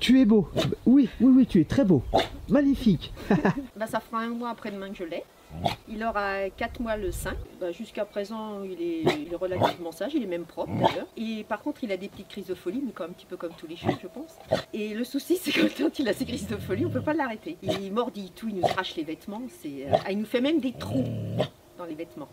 Tu es beau. Oui, oui, oui, tu es très beau. Magnifique. Bah, ça fera 1 mois après-demain que je l'ai. Il aura 4 mois le 5. Bah, jusqu'à présent, il est relativement sage, il est même propre d'ailleurs. Et par contre, il a des petites crises de folie, mais un petit peu comme tous les chiens, je pense. Et le souci, c'est que quand il a ces crises de folie, on ne peut pas l'arrêter. Il mordit tout, il nous crache les vêtements. Il nous fait même des trous dans les vêtements.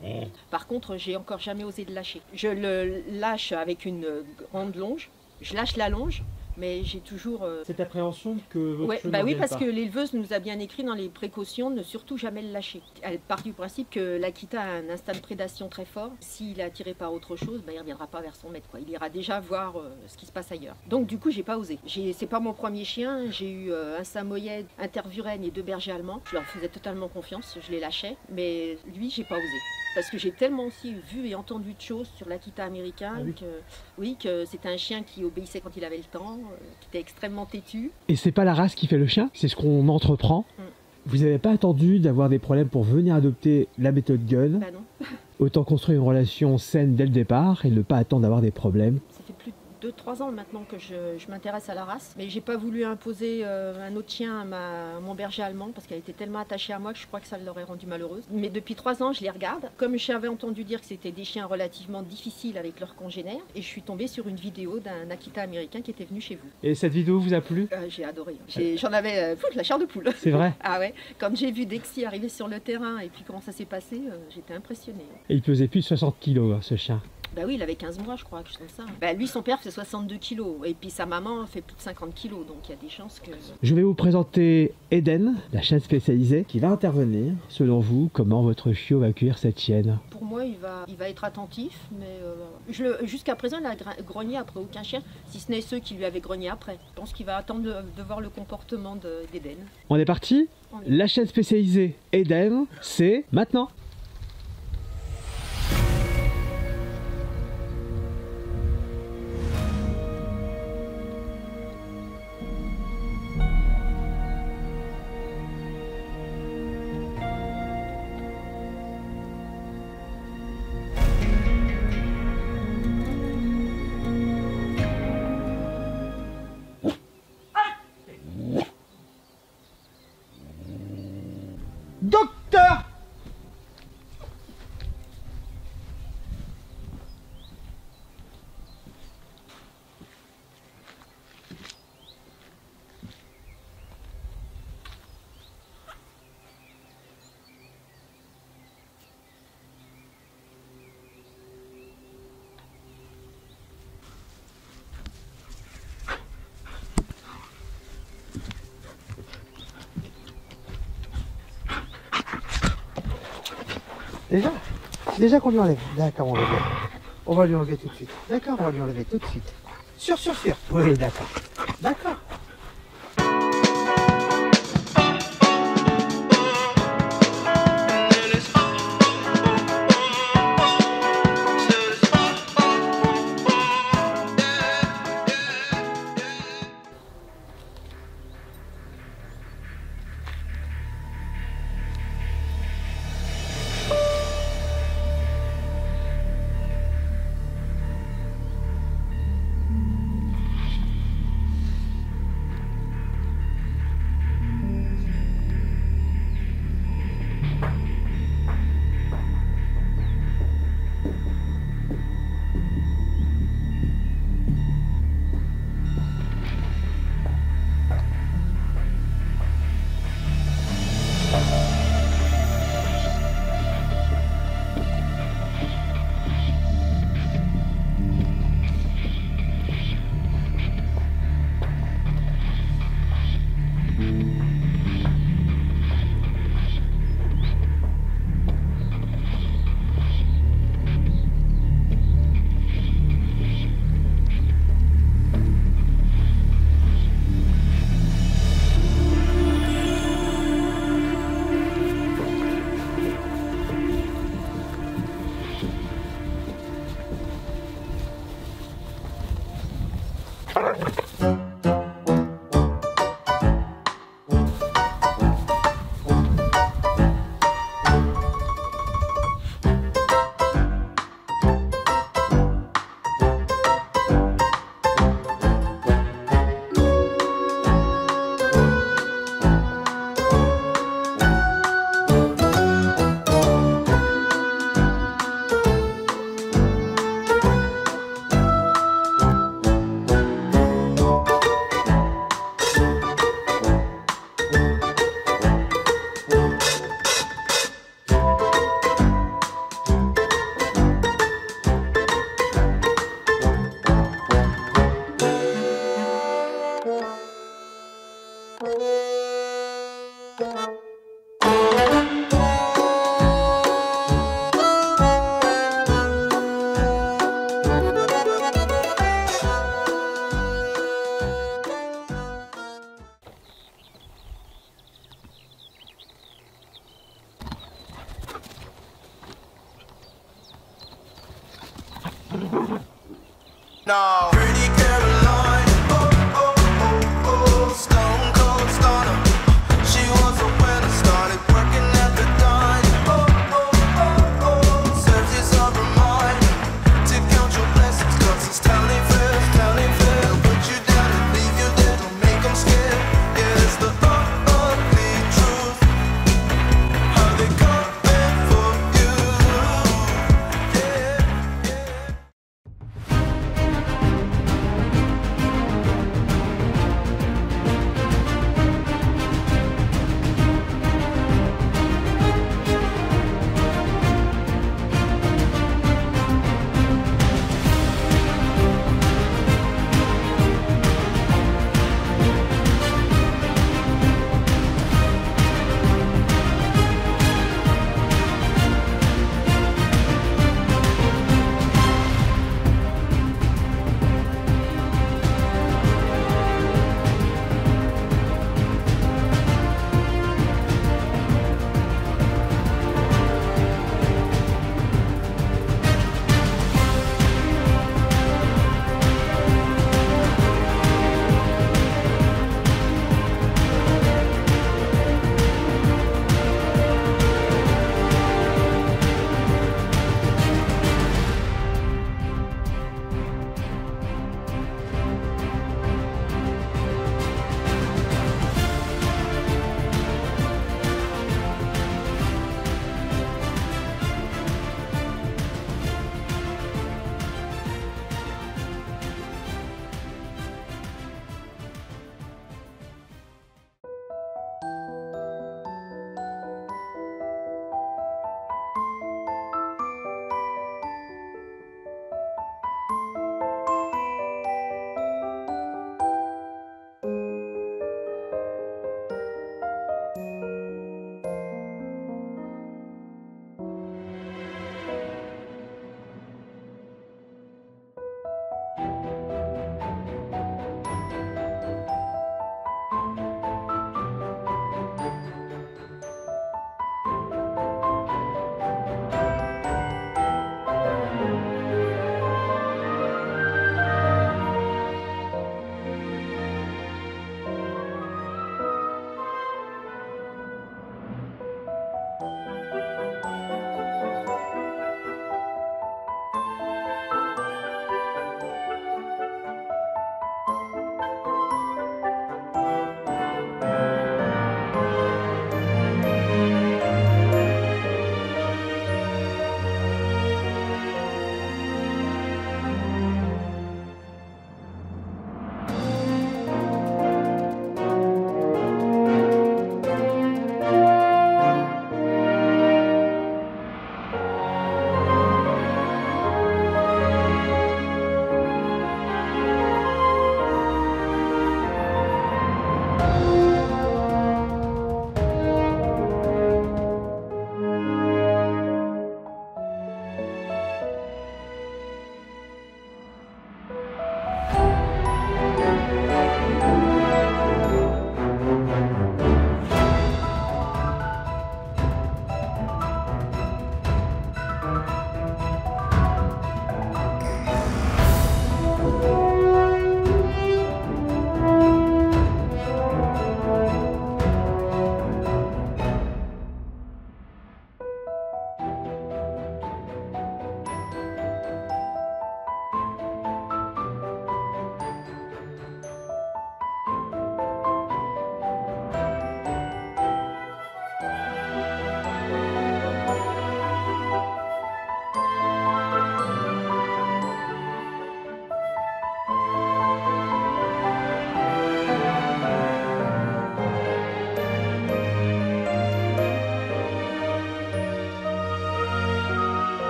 Par contre, j'ai encore jamais osé le lâcher. Je le lâche avec une grande longe. Je lâche la longe. Mais j'ai toujours... Cette appréhension que votre chien n'en vienne pas. Parce que l'éleveuse nous a bien écrit dans les précautions, ne surtout jamais le lâcher. Elle part du principe que l'Akita a un instinct de prédation très fort. S'il est attiré par autre chose, bah, il ne reviendra pas vers son maître, quoi. Il ira déjà voir ce qui se passe ailleurs. Donc du coup, j'ai pas osé. C'est pas mon premier chien. J'ai eu un Samoyed, un Tervuren et 2 bergers allemands. Je leur faisais totalement confiance, je les lâchais. Mais lui, j'ai pas osé. Parce que j'ai tellement aussi vu et entendu de choses sur l'Akita américain, que c'était un chien qui obéissait quand il avait le temps, qui était extrêmement têtu. Et c'est pas la race qui fait le chien, c'est ce qu'on entreprend. Mm. Vous n'avez pas attendu d'avoir des problèmes pour venir adopter la méthode Gun. Bah non. Autant construire une relation saine dès le départ et ne pas attendre d'avoir des problèmes. Ça fait plus de 2-3 ans maintenant que je m'intéresse à la race, mais j'ai pas voulu imposer un autre chien à mon berger allemand parce qu'elle était tellement attachée à moi que je crois que ça l'aurait rendue malheureuse. Mais depuis 3 ans, je les regarde. Comme j'avais entendu dire que c'était des chiens relativement difficiles avec leurs congénères, et je suis tombée sur une vidéo d'un Akita américain qui était venu chez vous. Et cette vidéo vous a plu? J'ai adoré. J'en avais la chair de poule. C'est vrai? Ah ouais. Comme j'ai vu Dexy arriver sur le terrain et puis comment ça s'est passé, j'étais impressionnée. Et il pesait plus de 60 kilos hein, ce chien. Bah oui, il avait 15 mois, je crois, que je sens ça. Bah lui, son père fait 62 kilos, et puis sa maman fait plus de 50 kilos, donc il y a des chances que... Je vais vous présenter Eden, la chaîne spécialisée, qui va intervenir. Selon vous, comment votre chiot va accueillir cette chienne? Pour moi, il va être attentif, mais jusqu'à présent, il a grogné après aucun chien, si ce n'est ceux qui lui avaient grogné après. Je pense qu'il va attendre de voir le comportement d'Eden. On est parti? La chaîne spécialisée Eden, c'est maintenant. Docteur! Déjà qu'on lui enlève. D'accord, on l'enlève. On va lui enlever tout de suite. D'accord, on va lui enlever tout de suite. Sûr. Oui, d'accord. D'accord.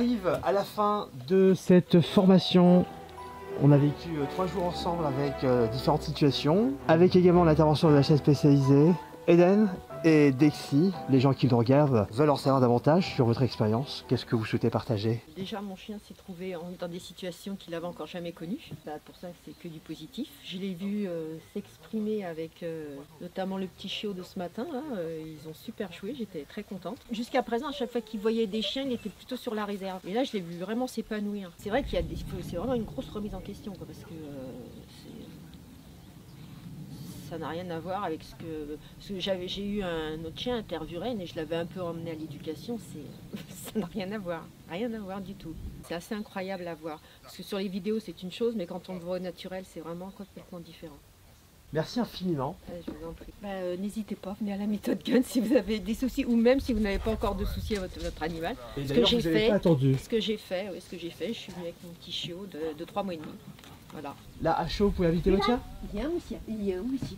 arrive à la fin de cette formation. On a vécu 3 jours ensemble avec différentes situations, avec également l'intervention de la chaîne spécialisée. Eden et Dexy, les gens qui nous regardent, veulent en savoir davantage sur votre expérience. Qu'est-ce que vous souhaitez partager? Déjà, mon chien s'est trouvé dans des situations qu'il n'avait encore jamais connues. Bah, pour ça, c'est que du positif. Je l'ai vu s'exprimer avec notamment le petit chiot de ce matin. Là. Ils ont super joué, j'étais très contente. Jusqu'à présent, à chaque fois qu'il voyait des chiens, il était plutôt sur la réserve. Et là, je l'ai vu vraiment s'épanouir. C'est vrai qu'il y a c'est vraiment une grosse remise en question, quoi, parce que ça n'a rien à voir avec ce que... j'ai eu un autre chien, un Tervuren, et je l'avais un peu emmené à l'éducation. Ça n'a rien à voir. Rien à voir du tout. C'est assez incroyable à voir. Parce que sur les vidéos, c'est une chose, mais quand on le voit au naturel, c'est vraiment complètement différent. Merci infiniment. Je vous en prie. Bah, n'hésitez pas, venez à la méthode Gun si vous avez des soucis, ou même si vous n'avez pas encore de soucis à votre animal. Et d'ailleurs, vous n'avez pas attendu. Ce que j'ai fait, oui, ce que j'ai fait, je suis venue avec mon petit chiot de 3 mois et demi. Voilà. Là, à chaud, vous pouvez inviter le chien ? Il y a aussi.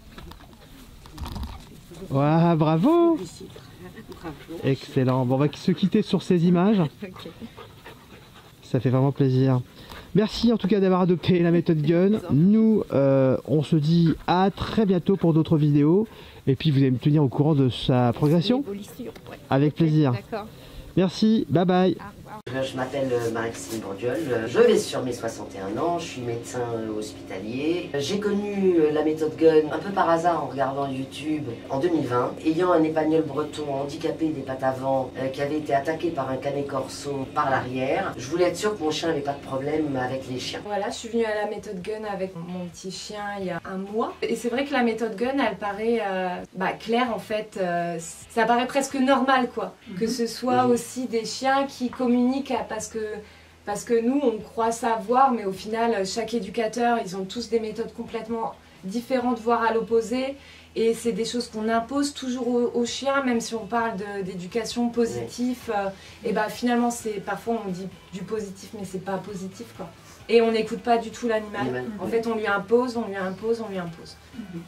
Waouh, bravo ! Excellent. Bon, on va se quitter sur ces images. Okay. Ça fait vraiment plaisir. Merci en tout cas d'avoir adopté la méthode Gun. Nous, on se dit à très bientôt pour d'autres vidéos. Et puis, vous allez me tenir au courant de sa progression. Avec plaisir. Merci, bye bye. Je m'appelle Marie-Christine Bordiol, je vais sur mes 61 ans, je suis médecin hospitalier. J'ai connu la méthode Gun un peu par hasard en regardant YouTube en 2020. Ayant un Épagneul breton handicapé des pattes avant qui avait été attaqué par un Cane Corso par l'arrière, je voulais être sûre que mon chien n'avait pas de problème avec les chiens. Voilà, je suis venue à la méthode Gun avec mon petit chien il y a un mois. Et c'est vrai que la méthode Gun, elle paraît claire en fait. Ça paraît presque normal quoi, que ce soit aussi des chiens qui communiquent parce que nous on croit savoir, mais au final chaque éducateur, ils ont tous des méthodes complètement différentes, voire à l'opposé, et c'est des choses qu'on impose toujours aux chiens, même si on parle d'éducation positive, et ben finalement c'est parfois on dit du positif mais c'est pas positif quoi. Et on n'écoute pas du tout l'animal, en fait on lui impose, on lui impose, on lui impose,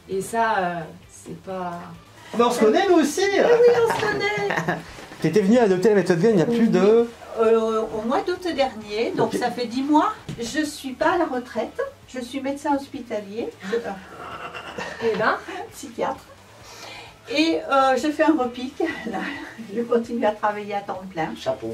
et ça c'est pas... Mais on se connaît nous aussi. Oui, on se connaît. T'étais venue adopter la méthode Gun il y a plus de... au mois d'août dernier, donc ça fait 10 mois. Je suis pas à la retraite, je suis médecin hospitalier, et là, psychiatre. Et je fais un repique, là, je continue à travailler à temps plein. Chapeau.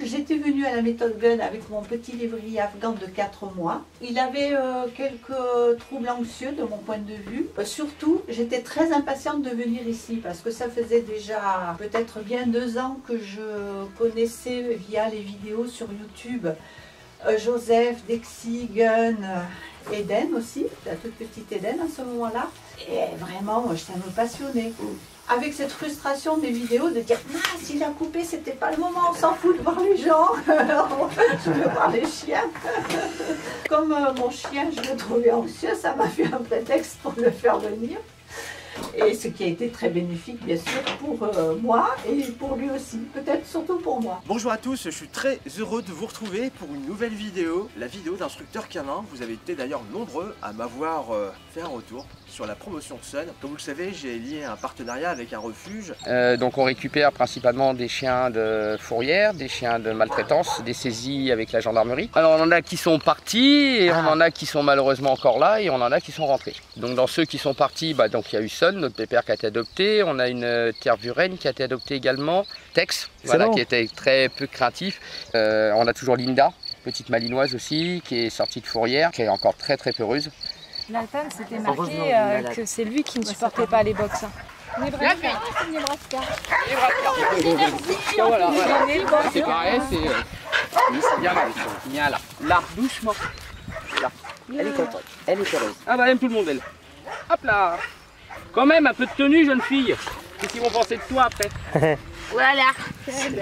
J'étais venue à la méthode Gun avec mon petit lévrier afghan de 4 mois. Il avait quelques troubles anxieux de mon point de vue. Surtout, j'étais très impatiente de venir ici parce que ça faisait déjà peut-être bien 2 ans que je connaissais via les vidéos sur YouTube Joseph, Dexy, Gun, Eden aussi, la toute petite Eden à ce moment-là. Et vraiment, ça me passionnait. Avec cette frustration des vidéos de dire « mince, il a coupé, c'était pas le moment, on s'en fout de voir les gens, je veux voir les chiens ». Comme mon chien, je le trouvais anxieux, ça m'a fait un prétexte pour le faire venir. Et ce qui a été très bénéfique, bien sûr, pour moi et pour lui aussi, peut-être surtout pour moi. Bonjour à tous, je suis très heureux de vous retrouver pour une nouvelle vidéo, la vidéo d'instructeur canin. Vous avez été d'ailleurs nombreux à m'avoir fait un retour sur la promotion Sun. Comme vous le savez, j'ai lié un partenariat avec un refuge. Donc on récupère principalement des chiens de fourrière, des chiens de maltraitance, des saisies avec la gendarmerie. Alors on en a qui sont partis, et on en a qui sont malheureusement encore là, et on en a qui sont rentrés. Donc dans ceux qui sont partis, bah, donc il y a eu Sun, notre pépère qui a été adopté, on a une Tervuren qui a été adoptée également, Tex, voilà, qui était très peu craintif. On a toujours LINDA, petite malinoise aussi, qui est sortie de fourrière, qui est encore très très peureuse. Nathan s'était marqué que c'est lui qui ne supportait pas les box. Nebraska, c'est Nebraska. Nebraska, c'est pareil, c'est bien là. Là, doucement. Là, elle est contente, elle est heureuse. Ah bah elle aime tout le monde, elle. Hop là. Quand même, un peu de tenue, jeune fille. Qu'est-ce qu'ils vont penser de toi après? Voilà.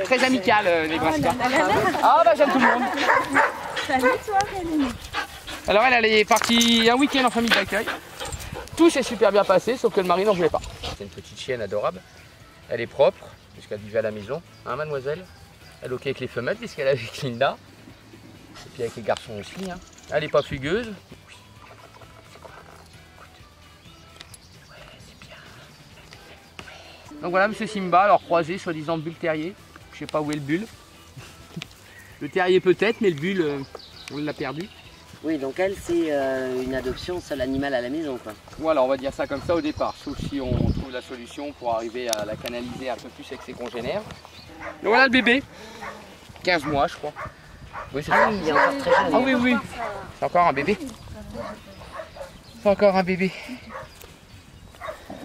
Très amical, les Nebraska. Ah bah j'aime tout le monde. Salut toi, Rémi. Alors elle est partie un week-end en famille d'accueil. Tout s'est super bien passé, sauf que le mari n'en voulait pas. C'est une petite chienne adorable. Elle est propre, puisqu'elle vivait à la maison. Hein, mademoiselle? Elle est ok avec les femelles, puisqu'elle est avec Linda. Et puis avec les garçons aussi. Hein. Elle n'est pas fugueuse. Donc voilà, monsieur Simba, alors croisé, soi-disant bulle terrier. Je sais pas où est le bulle. Le terrier peut-être, mais le bulle, on l'a perdu. Oui, donc elle, c'est une adoption seul animal à la maison, quoi. Voilà, on va dire ça comme ça au départ, sauf si on trouve la solution pour arriver à la canaliser un peu plus avec ses congénères. Donc voilà le bébé, 15 mois, je crois. Oui, c'est ça. Il est encore très jeune. Ah oui, oui, c'est encore un bébé. C'est encore un bébé.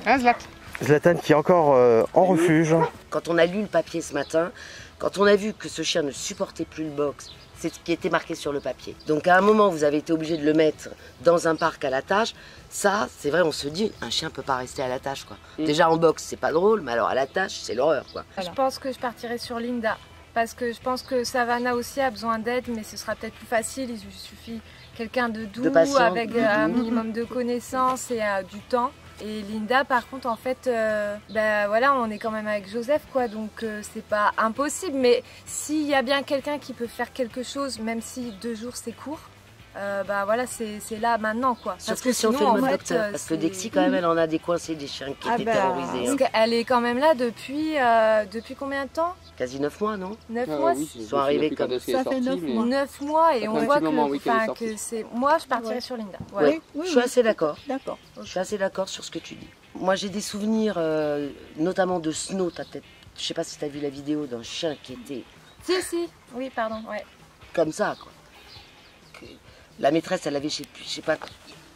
Hein, Zlatan? Zlatan qui est encore en refuge. Quand on a lu le papier ce matin, quand on a vu que ce chien ne supportait plus le box, c'est ce qui était marqué sur le papier. Donc à un moment, vous avez été obligé de le mettre dans un parc à l'attache. Ça, c'est vrai, on se dit, un chien ne peut pas rester à l'attache, quoi. Déjà en box, c'est pas drôle, mais alors à l'attache, c'est l'horreur, quoi. Je pense que je partirai sur Linda, parce que je pense que Savannah aussi a besoin d'aide, mais ce sera peut-être plus facile, il suffit quelqu'un de doux, avec un minimum de connaissances et du temps. Et Linda, par contre, en fait, voilà, on est quand même avec Joseph, quoi, donc c'est pas impossible. Mais s'il y a bien quelqu'un qui peut faire quelque chose, même si 2 jours c'est court, voilà, c'est là maintenant, quoi. Parce que si on fait le mode docteur, parce que Dexy, quand même, elle en a décoincé des chiens qui étaient terrorisés. Parce qu'elle est quand même là depuis, depuis combien de temps? Quasi 9 mois, non? 9 mois, ils sont arrivés comme ça. Ça fait 9 mois. 9 mois et on voit que c'est... Moi, je partirais sur Linda. Je suis assez d'accord. Je suis assez d'accord sur ce que tu dis. Moi, j'ai des souvenirs, notamment de Snow. Je sais pas si tu as vu la vidéo d'un chien qui était... Si, si. Oui, pardon, ouais. Comme ça, quoi. La maîtresse, elle avait, je sais pas,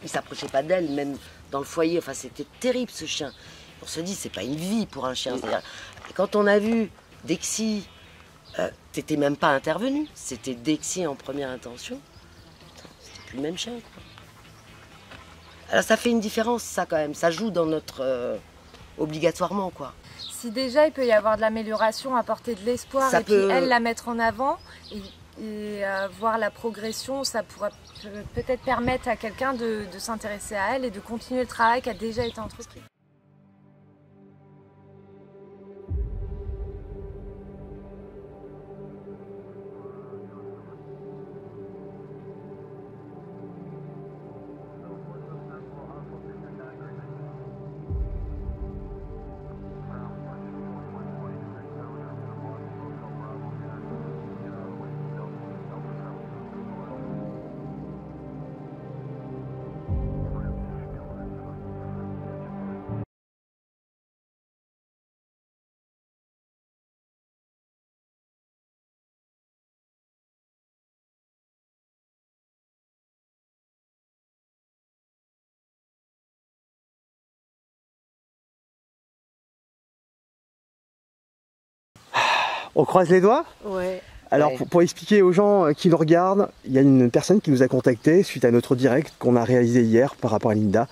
il s'approchait pas d'elle, même dans le foyer. Enfin, c'était terrible, ce chien. On se dit, c'est pas une vie pour un chien. Quand on a vu Dexy, t'étais même pas intervenu. C'était Dexy en première intention. C'était plus le même chien, quoi. Alors, ça fait une différence, ça, quand même. Ça joue dans notre... obligatoirement, quoi. Si déjà, il peut y avoir de l'amélioration, apporter de l'espoir, et puis elle, la mettre en avant... Et voir la progression, ça pourra peut-être permettre à quelqu'un de s'intéresser à elle et de continuer le travail qui a déjà été entrepris. On croise les doigts? Ouais. Alors ouais. Pour expliquer aux gens qui nous regardent, il y a une personne qui nous a contacté suite à notre direct qu'on a réalisé hier par rapport à Linda.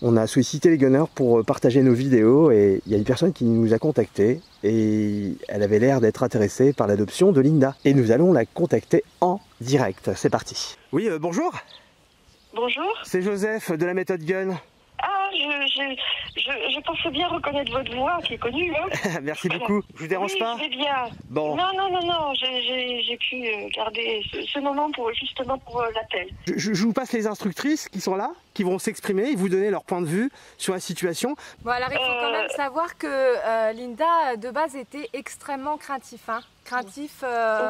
On a sollicité les gunners pour partager nos vidéos et il y a une personne qui nous a contacté et elle avait l'air d'être intéressée par l'adoption de Linda. Et nous allons la contacter en direct. C'est parti. Oui, bonjour. Bonjour. C'est Joseph de la méthode Gun. Ah, je pensais bien reconnaître votre voix qui est connue. Hein. Merci beaucoup. Je vous dérange pas? Oui, je vais bien. Bon. Non, non, non, non. J'ai pu garder ce moment pour, justement pour l'appel. Je vous passe les instructrices qui sont là, qui vont s'exprimer et vous donner leur point de vue sur la situation. Bon, alors il faut quand même savoir que Linda, de base, était extrêmement craintif. Hein. Craintif.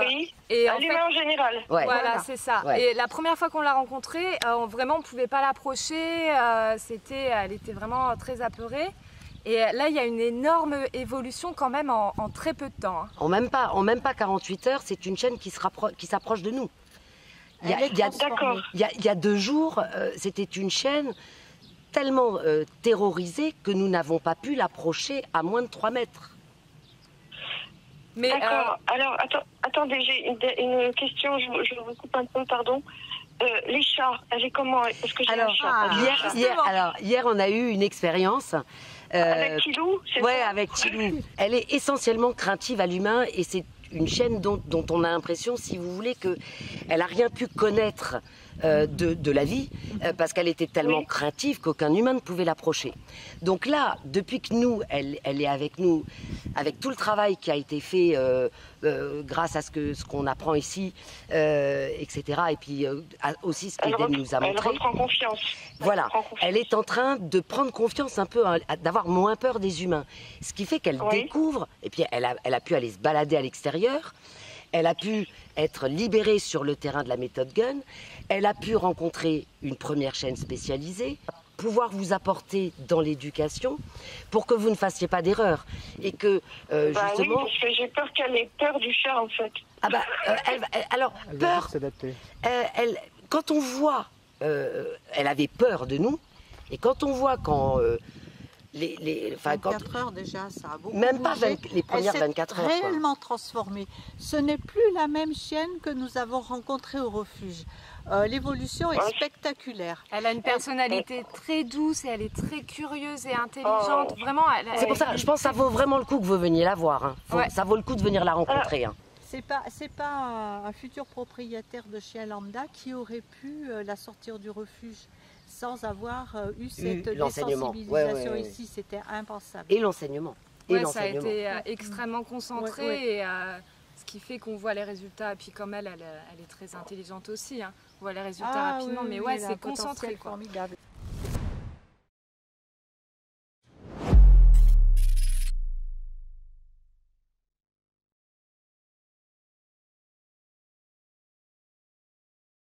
Oui, et à l'humain en général. Ouais. Voilà, c'est ça. Ouais. Et la première fois qu'on l'a rencontrée, vraiment, on ne pouvait pas l'approcher. Elle était vraiment très apeurée. Et là, il y a une énorme évolution quand même en très peu de temps. Hein. En même pas 48 heures, c'est une chaîne qui s'approche de nous. Il y a 2 jours, c'était une chaîne tellement terrorisée que nous n'avons pas pu l'approcher à moins de 3 mètres. D'accord. Alors, attendez, j'ai une question, je vous coupe un peu, pardon. Les chats, elle est comment? Est-ce que j'ai un chat? Hier, on a eu une expérience. Avec Tilou? Oui, avec Tilou. Elle est essentiellement craintive à l'humain et c'est une chaîne dont on a l'impression, si vous voulez, qu'elle n'a rien pu connaître de la vie parce qu'elle était tellement craintive qu'aucun humain ne pouvait l'approcher. Donc là, depuis que nous, elle est avec nous, avec tout le travail qui a été fait grâce à ce qu'on apprend ici, etc. Et puis aussi ce qu'Eden nous a montré. Elle reprend confiance. Voilà, elle est en train de prendre confiance un peu, hein, d'avoir moins peur des humains. Ce qui fait qu'elle découvre, et puis elle a pu aller se balader à l'extérieur. elle a pu être libérée sur le terrain de la méthode Gun, elle a pu rencontrer une première chaîne spécialisée, pouvoir vous apporter dans l'éducation pour que vous ne fassiez pas d'erreur et que justement... Oui, parce que j'ai peur qu'elle ait peur du chat en fait. Ah bah, elle peur... quand on voit... elle avait peur de nous et quand on voit quand... 24 heures déjà, ça a beaucoup bougé. Même pas les premières 24 heures. Elle s'est réellement transformée. Ce n'est plus la même chienne que nous avons rencontrée au refuge. L'évolution est spectaculaire. Elle a une personnalité très douce et elle est très curieuse et intelligente. Vraiment. C'est pour ça, je pense que ça vaut vraiment le coup que vous veniez la voir. Hein. Ça vaut le coup de venir la rencontrer. Hein. C'est pas un futur propriétaire de chien lambda qui aurait pu la sortir du refuge sans avoir eu cette désensibilisation ici, c'était impensable. Et l'enseignement. Ouais, ça a été extrêmement concentré, et, ce qui fait qu'on voit les résultats. Puis comme elle, elle est très intelligente aussi, hein. On voit les résultats rapidement, mais c'est concentré. Quoi. Formidable.